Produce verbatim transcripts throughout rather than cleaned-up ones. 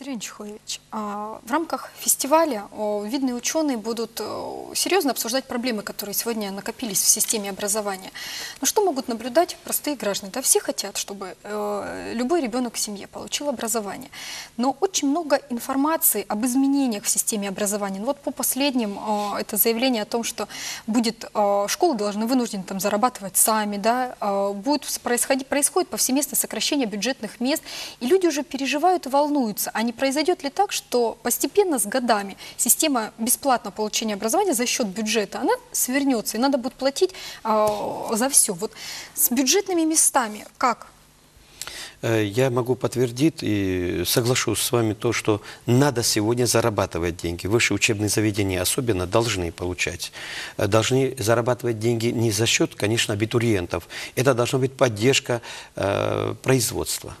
Сергей Анчихович, в рамках фестиваля видные ученые будут серьезно обсуждать проблемы, которые сегодня накопились в системе образования. Но что могут наблюдать простые граждане? Да, все хотят, чтобы любой ребенок в семье получил образование. Но очень много информации об изменениях в системе образования. Ну, вот по последним это заявление о том, что будет, школы должны вынуждены там зарабатывать сами, да, будет происходить, происходит повсеместное сокращение бюджетных мест, и люди уже переживают и волнуются. Они не произойдет ли так, что постепенно с годами система бесплатного получения образования за счет бюджета, она свернется, и надо будет платить э, за все. Вот с бюджетными местами как? Я могу подтвердить и соглашусь с вами то, что надо сегодня зарабатывать деньги. Высшие учебные заведения особенно должны получать. Должны зарабатывать деньги не за счет, конечно, абитуриентов. Это должна быть поддержка э, производства.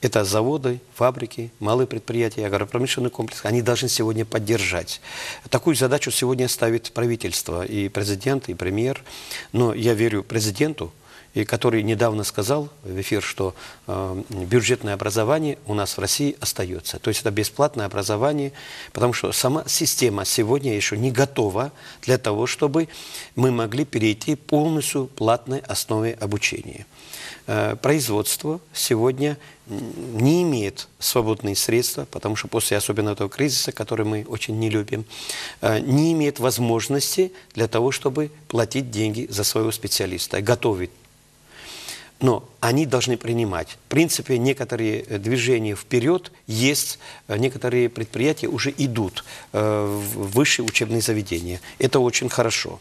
Это заводы, фабрики, малые предприятия, агропромышленный комплекс. Они должны сегодня поддержать. Такую задачу сегодня ставит правительство, и президент, и премьер. Но я верю президенту, который недавно сказал в эфир, что э, бюджетное образование у нас в России остается. То есть это бесплатное образование, потому что сама система сегодня еще не готова для того, чтобы мы могли перейти полностью к платной основе обучения. Э, производство сегодня не имеет свободные средства, потому что после особенно этого кризиса, который мы очень не любим, не имеет возможности для того, чтобы платить деньги за своего специалиста, готовить. Но они должны принимать. В принципе, некоторые движения вперед есть, некоторые предприятия уже идут в высшие учебные заведения. Это очень хорошо.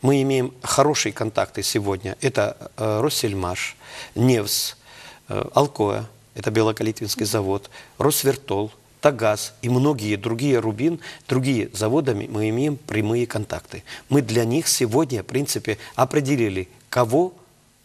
Мы имеем хорошие контакты сегодня. Это Россельмаш, Невс, Алкоя, это Белокалитвинский завод, Росвертол, Тагаз и многие другие рубин, другие заводами мы имеем прямые контакты. Мы для них сегодня, в принципе, определили, кого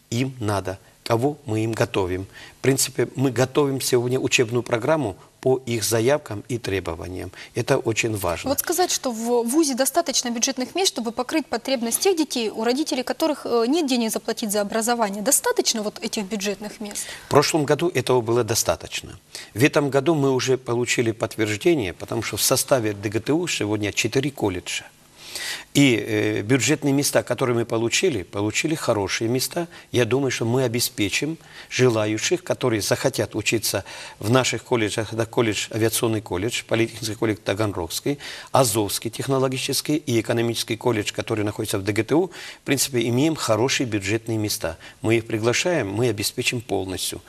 им надо, кого мы им готовим. В принципе, мы готовим сегодня учебную программу по их заявкам и требованиям. Это очень важно. Вот сказать, что в вузе достаточно бюджетных мест, чтобы покрыть потребность тех детей, у родителей которых нет денег заплатить за образование. Достаточно вот этих бюджетных мест? В прошлом году этого было достаточно. В этом году мы уже получили подтверждение, потому что в составе ДГТУ сегодня четыре колледжа. И бюджетные места, которые мы получили, получили хорошие места. Я думаю, что мы обеспечим желающих, которые захотят учиться в наших колледжах. Это колледж, авиационный колледж, политехнический колледж Таганрогский, Азовский технологический и экономический колледж, который находится в ДГТУ. В принципе, имеем хорошие бюджетные места. Мы их приглашаем, мы обеспечим полностью.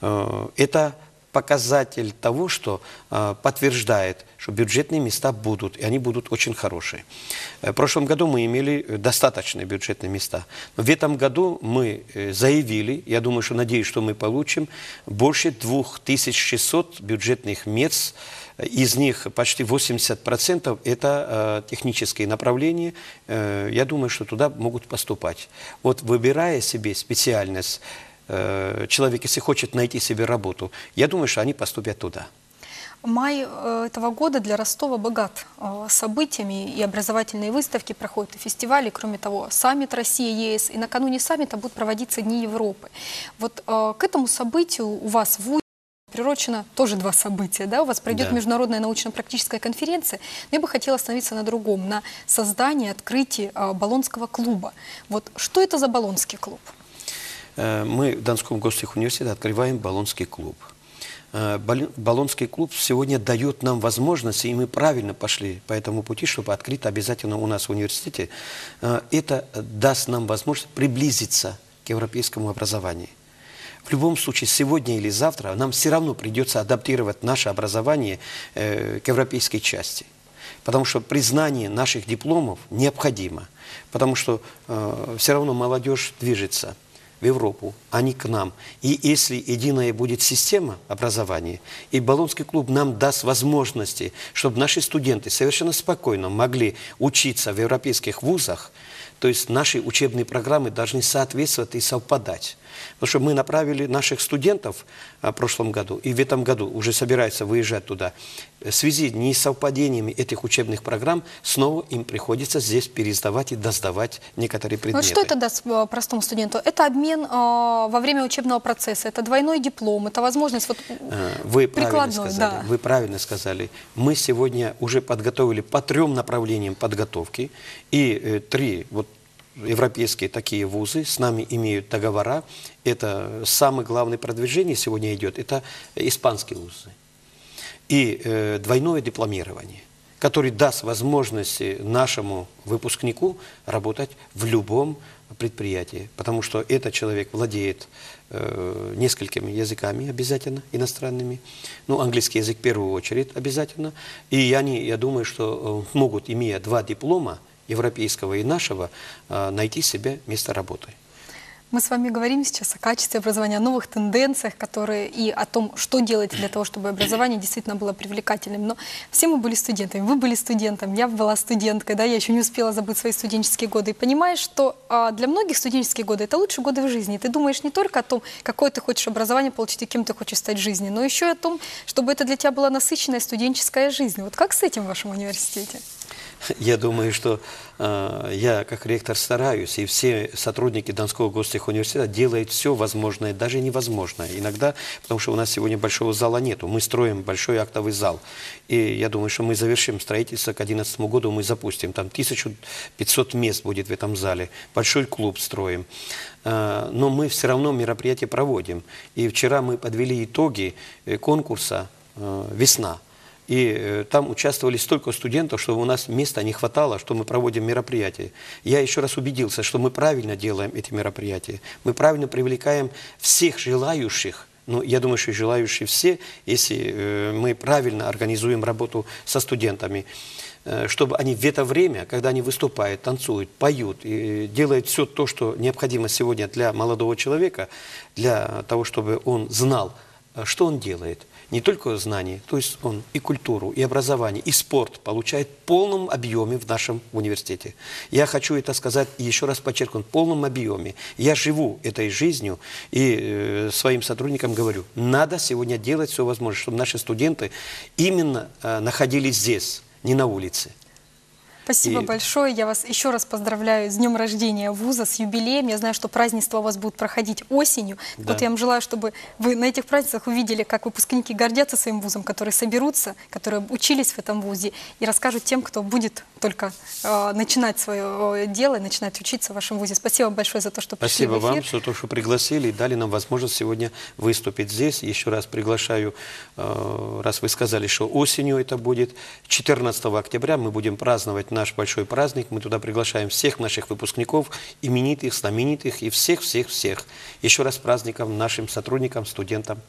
Это показатель того, что э, подтверждает, что бюджетные места будут, и они будут очень хорошие. В прошлом году мы имели достаточные бюджетные места. В этом году мы заявили, я думаю, что надеюсь, что мы получим больше двух тысяч шестисот бюджетных мест. Из них почти восемьдесят процентов это э, технические направления. Э, я думаю, что туда могут поступать. Вот выбирая себе специальность, человек, если хочет найти себе работу, я думаю, что они поступят туда. Май этого года для Ростова богат событиями, и образовательные выставки проходят, и фестивали, кроме того, саммит Россия-ЕС, и накануне саммита будут проводиться Дни Европы. Вот к этому событию у вас в ВУЗе прирочено тоже два события, да? У вас пройдет, да, международная научно-практическая конференция, но я бы хотела остановиться на другом, на создании, открытии Болонского клуба. Вот что это за Болонский клуб? Мы в Донском государственном университете открываем Болонский клуб. Болонский клуб сегодня дает нам возможность, и мы правильно пошли по этому пути, чтобы открыто обязательно у нас в университете. Это даст нам возможность приблизиться к европейскому образованию. В любом случае, сегодня или завтра нам все равно придется адаптировать наше образование к европейской части. Потому что признание наших дипломов необходимо. Потому что все равно молодежь движется в Европу, а не к нам. И если единая будет система образования, и Болонский клуб нам даст возможности, чтобы наши студенты совершенно спокойно могли учиться в европейских вузах, То есть наши учебные программы должны соответствовать и совпадать. Потому что мы направили наших студентов в прошлом году, и в этом году уже собираются выезжать туда. В связи с несовпадениями этих учебных программ снова им приходится здесь пересдавать и досдавать некоторые предметы. Вот что это даст простому студенту? Это обмен э, во время учебного процесса, это двойной диплом, это возможность вот, вы прикладной. Правильно сказали, да. Вы правильно сказали. Мы сегодня уже подготовили по трем направлениям подготовки, и э, три вот, европейские такие вузы с нами имеют договора. Это самое главное продвижение сегодня идет, это испанские вузы. И э, двойное дипломирование, которое даст возможность нашему выпускнику работать в любом предприятии. Потому что этот человек владеет э, несколькими языками обязательно, иностранными. Ну, английский язык в первую очередь обязательно. И они, я думаю, что могут, имея два диплома, европейского и нашего, найти себе место работы. Мы с вами говорим сейчас о качестве образования, о новых тенденциях, которые и о том, что делать для того, чтобы образование действительно было привлекательным. Но все мы были студентами. Вы были студентом, я была студенткой, да, я еще не успела забыть свои студенческие годы. И понимаешь, что а, для многих студенческие годы это лучшие годы в жизни. Ты думаешь не только о том, какое ты хочешь образование получить и кем ты хочешь стать в жизни, но еще и о том, чтобы это для тебя была насыщенная студенческая жизнь. Вот как с этим в вашем университете? Я думаю, что э, я как ректор стараюсь, и все сотрудники Донского гостехуниверситета делают все возможное, даже невозможное. Иногда, потому что у нас сегодня большого зала нету, мы строим большой актовый зал. И я думаю, что мы завершим строительство, к две тысячи одиннадцатому году мы запустим. Там тысяча пятьсот мест будет в этом зале, большой клуб строим. Э, но мы все равно мероприятия проводим. И вчера мы подвели итоги конкурса э, «Весна». И там участвовали столько студентов, что у нас места не хватало, что мы проводим мероприятия. Я еще раз убедился, что мы правильно делаем эти мероприятия. Мы правильно привлекаем всех желающих. Ну, я думаю, что желающие все, если мы правильно организуем работу со студентами, чтобы они в это время, когда они выступают, танцуют, поют, и делают все то, что необходимо сегодня для молодого человека, для того, чтобы он знал, что он делает. Не только знания, то есть он и культуру, и образование, и спорт получает в полном объеме в нашем университете. Я хочу это сказать и еще раз подчеркну, в полном объеме. Я живу этой жизнью и э, своим сотрудникам говорю, надо сегодня делать все возможное, чтобы наши студенты именно э, находились здесь, не на улице. Спасибо и... большое. Я вас еще раз поздравляю с днем рождения вуза, с юбилеем. Я знаю, что празднества у вас будут проходить осенью. Да. Вот я вам желаю, чтобы вы на этих празднествах увидели, как выпускники гордятся своим вузом, которые соберутся, которые учились в этом вузе и расскажут тем, кто будет только э, начинать свое дело и начинать учиться в вашем вузе. Спасибо большое за то, что пришли в эфир. Спасибо вам за то, что пригласили и дали нам возможность сегодня выступить здесь. Еще раз приглашаю, э, раз вы сказали, что осенью это будет, четырнадцатого октября мы будем праздновать наш большой праздник. Мы туда приглашаем всех наших выпускников, именитых, знаменитых и всех-всех-всех. Еще раз праздником нашим сотрудникам, студентам.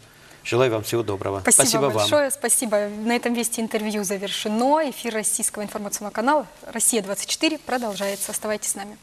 Желаю вам всего доброго. Спасибо, спасибо большое. Вам. Спасибо. На этом Вести интервью завершено. Эфир российского информационного канала «Россия двадцать четыре» продолжается. Оставайтесь с нами.